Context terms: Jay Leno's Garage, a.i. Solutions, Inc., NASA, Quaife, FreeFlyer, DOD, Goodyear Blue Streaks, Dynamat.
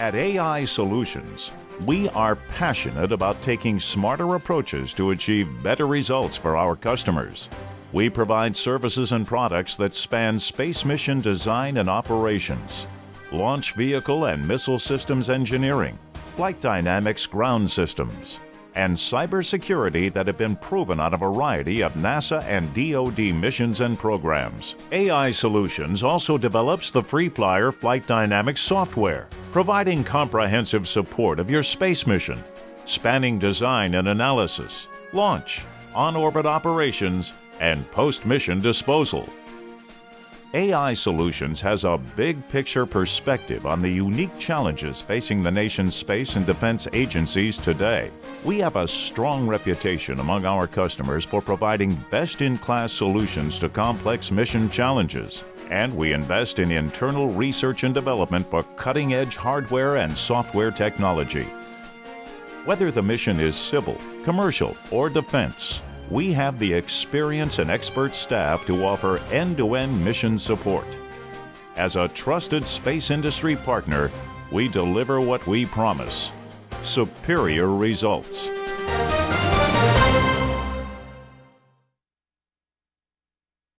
At a.i. Solutions, we are passionate about taking smarter approaches to achieve better results for our customers. We provide services and products that span space mission design and operations, launch vehicle and missile systems engineering, flight dynamics ground systems, and cybersecurity that have been proven on a variety of NASA and DOD missions and programs. a.i. Solutions also develops the FreeFlyer flight dynamics software, providing comprehensive support of your space mission, spanning design and analysis, launch, on-orbit operations, and post-mission disposal. a.i. Solutions has a big-picture perspective on the unique challenges facing the nation's space and defense agencies today. We have a strong reputation among our customers for providing best-in-class solutions to complex mission challenges, and we invest in internal research and development for cutting-edge hardware and software technology. Whether the mission is civil, commercial, or defense, we have the experience and expert staff to offer end-to-end mission support. As a trusted space industry partner, we deliver what we promise: superior results.